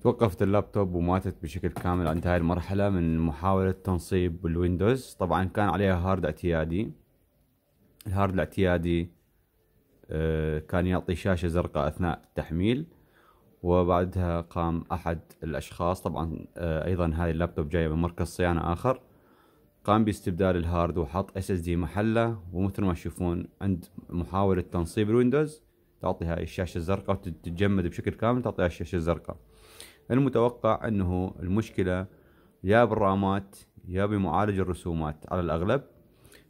توقفت اللابتوب وماتت بشكل كامل عند هاي المرحلة من محاولة تنصيب الويندوز. طبعا كان عليها هارد اعتيادي. الهارد الاعتيادي كان يعطي شاشة زرقاء اثناء التحميل، وبعدها قام احد الاشخاص، طبعا ايضا هاي اللابتوب جاية من مركز صيانة اخر، قام باستبدال الهارد وحط اس اس دي محله، ومثل ما تشوفون عند محاولة تنصيب الويندوز تعطي هاي الشاشة الزرقاء وتتجمد بشكل كامل، تعطيها الشاشة الزرقاء. المتوقع انه المشكلة يا بالرامات يا بمعالج الرسومات على الاغلب،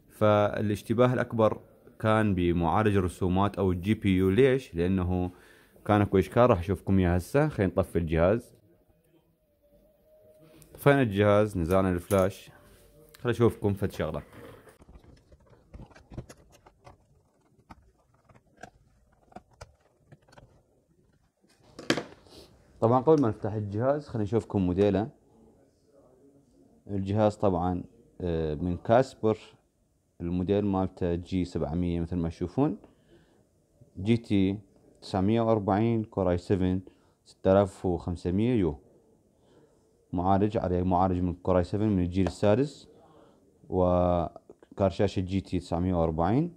فالاشتباه الاكبر كان بمعالج الرسومات او الجي بي يو. ليش؟ لانه كان اكو اشكال راح اشوفكم اياه هسه. خلينا نطفي الجهاز. طفينا الجهاز، نزعنا الفلاش، خلينا اشوفكم فد شغلة. طبعا قبل ما نفتح الجهاز خلينا نشوفكم موديله. الجهاز طبعا من كاسبر، الموديل مالته جي 700 مثل ما تشوفون، جي تي 940، كوراي 7 6500 يو، معالج عليه معالج من كوراي 7 من الجيل السادس، وكارت شاشة جي تي 940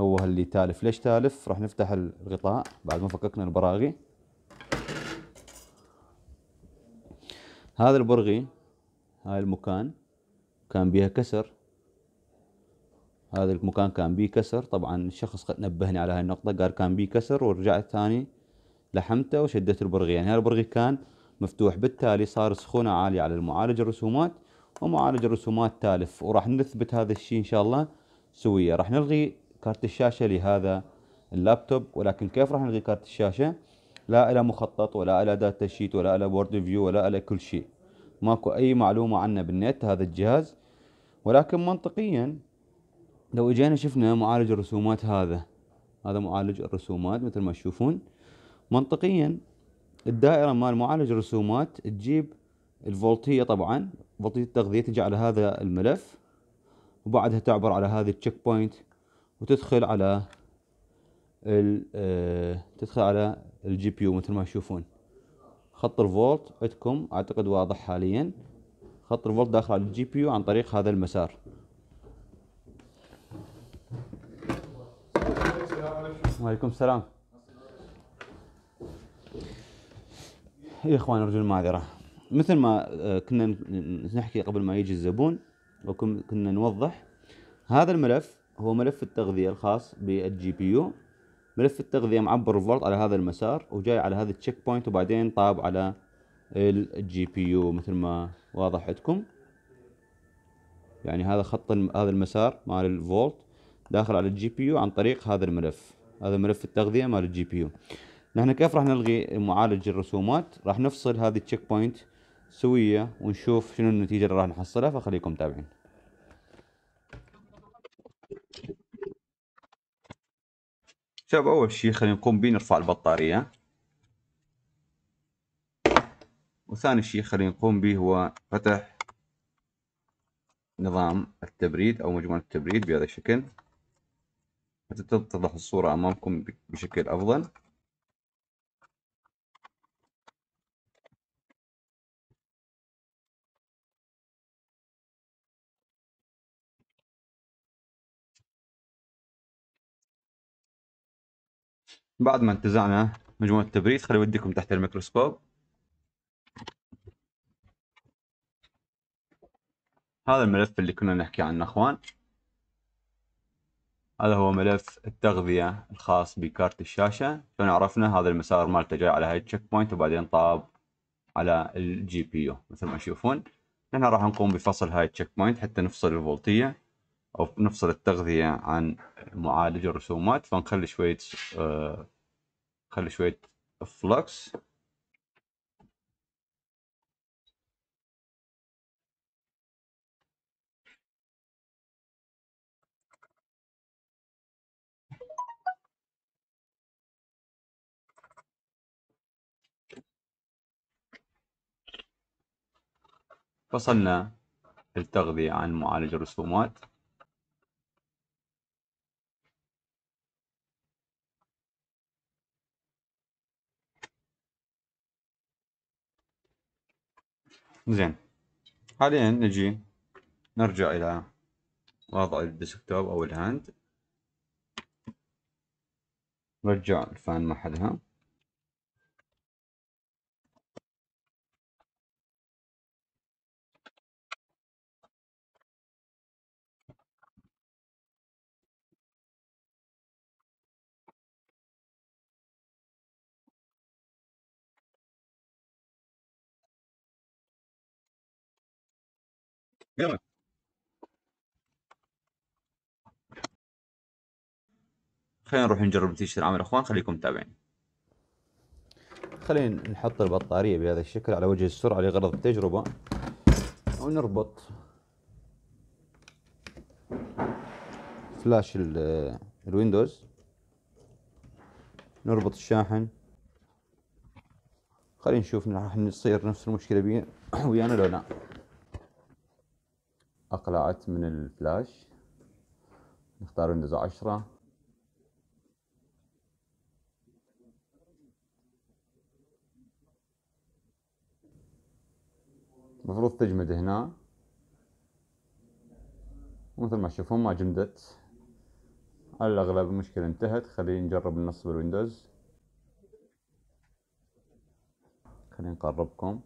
هو اللي تالف. ليش تالف؟ راح نفتح الغطاء بعد ما فككنا البراغي. هذا البرغي، هاي المكان كان بيها كسر، هذا المكان كان بيه كسر. طبعا الشخص نبهني على هاي النقطة، قال كان بيه كسر، ورجعت ثاني لحمته وشدت البرغي، يعني هاي البرغي كان مفتوح، بالتالي صار سخونة عالية على المعالج الرسومات، ومعالج الرسومات تالف. وراح نثبت هذا الشيء ان شاء الله سوية. راح نلغي كارت الشاشة لهذا اللابتوب، ولكن كيف راح نلغي كارت الشاشة؟ لا إلى مخطط، ولا إلى داتا شيت، ولا إلى بورد فيو، ولا إلى كل شيء، ماكو أي معلومة عنه بالنت هذا الجهاز. ولكن منطقيا لو اجينا شفنا معالج الرسومات، هذا معالج الرسومات مثل ما تشوفون، منطقيا الدائرة مال معالج الرسومات تجيب الفولتية، طبعا فولتية التغذية تجي على هذا الملف، وبعدها تعبر على هذه التشيك بوينت، وتدخل على الجي بي يو مثل ما تشوفون. خط الفولت عندكم اعتقد واضح حاليا، خط الفولت داخل على الجي بي يو عن طريق هذا المسار. وعليكم السلام يا اخوان، ارجو المعذره. مثل ما كنا نحكي قبل ما يجي الزبون، وكنا نوضح هذا الملف هو ملف التغذيه الخاص بالجي بي يو. ملف التغذيه معبر الفولت على هذا المسار، وجاي على هذا التشيك بوينت، وبعدين طاب على الجي بي يو مثل ما واضح عندكم. يعني هذا خط هذا المسار مال الفولت داخل على الجي بي يو عن طريق هذا الملف، هذا ملف التغذيه مال الجي بي يو. نحن كيف راح نلغي معالج الرسومات؟ راح نفصل هذه التشيك بوينت سويه ونشوف شنو النتيجه اللي راح نحصلها، فخليكم تابعين. شباب اول شيء خلينا نقوم به نرفع البطاريه، وثاني شيء خلينا نقوم به هو فتح نظام التبريد او مجموعه التبريد بهذا الشكل حتى تتضح الصوره امامكم بشكل افضل. بعد ما انتزعنا مجموعة التبريد خليني اوديكم تحت الميكروسكوب. هذا الملف اللي كنا نحكي عنه اخوان، هذا هو ملف التغذية الخاص بكارت الشاشة. شلون عرفنا؟ هذا المسار مالته جاي على هاي التشيك بوينت، وبعدين طاب على الجي بي يو مثل ما تشوفون. نحن راح نقوم بفصل هاي التشيك بوينت حتى نفصل الفولتية او نفصل التغذية عن معالج الرسومات، فنخلي شوية فلوكس. فصلنا التغذية عن معالج الرسومات. زين، حاليا نجي نرجع إلى وضع الديسكتوب أو الهاند، نرجع الفان محلها، يلا. خلينا نروح نجرب نتيجة العمل اخوان، خليكم متابعين. خلينا نحط البطارية بهذا الشكل على وجه السرعة لغرض التجربة، ونربط فلاش الويندوز، نربط الشاحن. خلينا نشوف راح نصير نفس المشكلة ويانا لو لا. أقلعت من الفلاش، نختار ويندوز 10، المفروض تجمد هنا، ومثل ما تشوفون ما جمدت، على الأغلب المشكلة انتهت. خلينا نجرب ننصب الويندوز، خلينا نقربكم.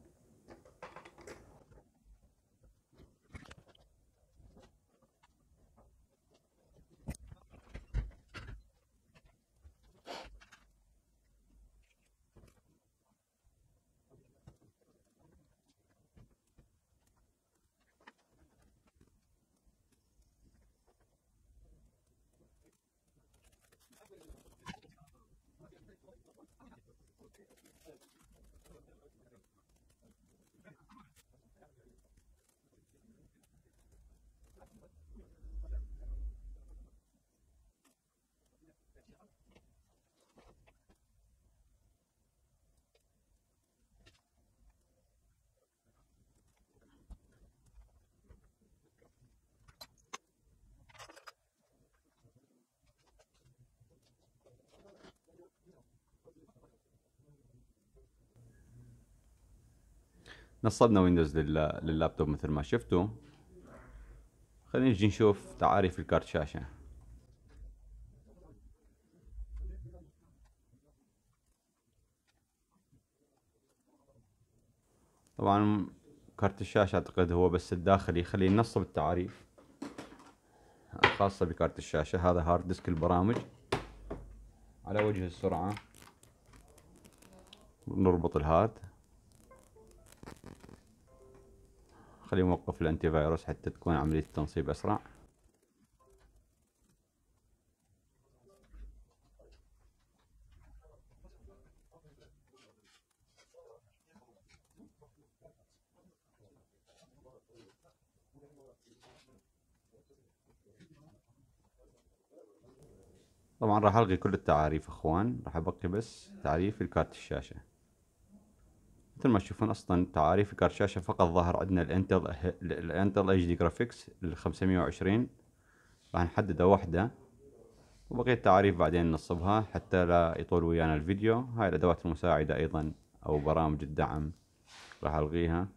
نصبنا ويندوز لللابتوب مثل ما شفتوا. خلينا نجي نشوف تعاريف الكارت شاشة. طبعا كارت الشاشة اعتقد هو بس الداخلي، خلينا نصب التعاريف الخاصة بكارت الشاشة. هذا هارد ديسك البرامج على وجه السرعة، نربط الهارد. خلينا نوقف الانتي فايروس حتى تكون عملية التنصيب أسرع. طبعا راح ألغي كل التعاريف اخوان، راح أبقي بس تعريف الكارت الشاشة. مثل ما تشوفون اصلا تعاريف كارت الشاشه فقط ظاهر عندنا الانتل اتش دي جرافيكس ال 520، راح نحددها وحده، وبقية التعاريف بعدين نصبها حتى لا يطول ويانا الفيديو. هاي الادوات المساعده ايضا او برامج الدعم راح الغيها،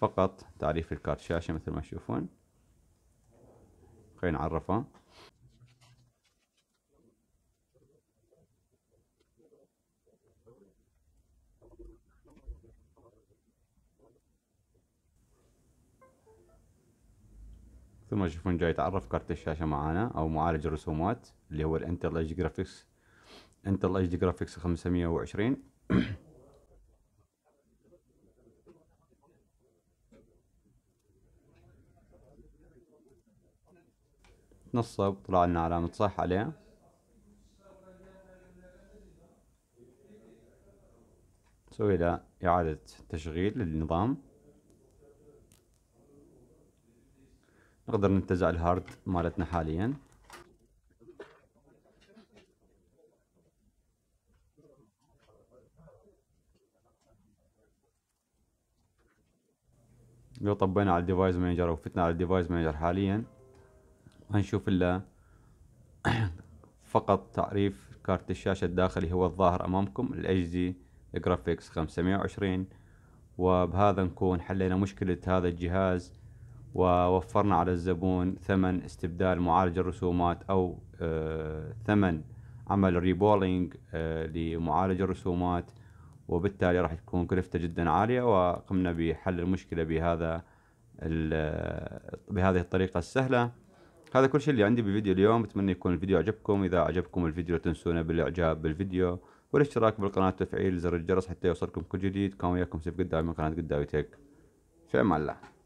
فقط تعريف الكارت الشاشه مثل ما تشوفون. خلينا نعرفها. ثم تشوفون جاي يتعرف كارت الشاشة معانا أو معالج الرسومات اللي هو الانتل اتش دي جرافيكس 520. نصب، طلع لنا علامة صح عليه. نسوي له إعادة تشغيل للنظام. نقدر ننتزع الهارد مالتنا حاليا. لو طبينا على الديفايس مانجر وفتنا على الديفايس مانجر حاليا هنشوف الا فقط تعريف كارت الشاشة الداخلي هو الظاهر امامكم، ال HD Graphics 520، وبهذا نكون حلينا مشكلة هذا الجهاز ووفرنا على الزبون ثمن استبدال معالج الرسومات أو ثمن عمل ريبولينج لمعالج الرسومات، وبالتالي راح تكون كلفته جدا عالية. وقمنا بحل المشكلة بهذه الطريقة السهلة. هذا كل شيء اللي عندي بفيديو اليوم، بتمنى يكون الفيديو عجبكم. إذا عجبكم الفيديو لا تنسونا بالإعجاب بالفيديو والاشتراك بالقناة وتفعيل زر الجرس حتى يوصلكم كل جديد. كان وياكم سيف قداوي من قناة قداوي تيك. في أمان الله.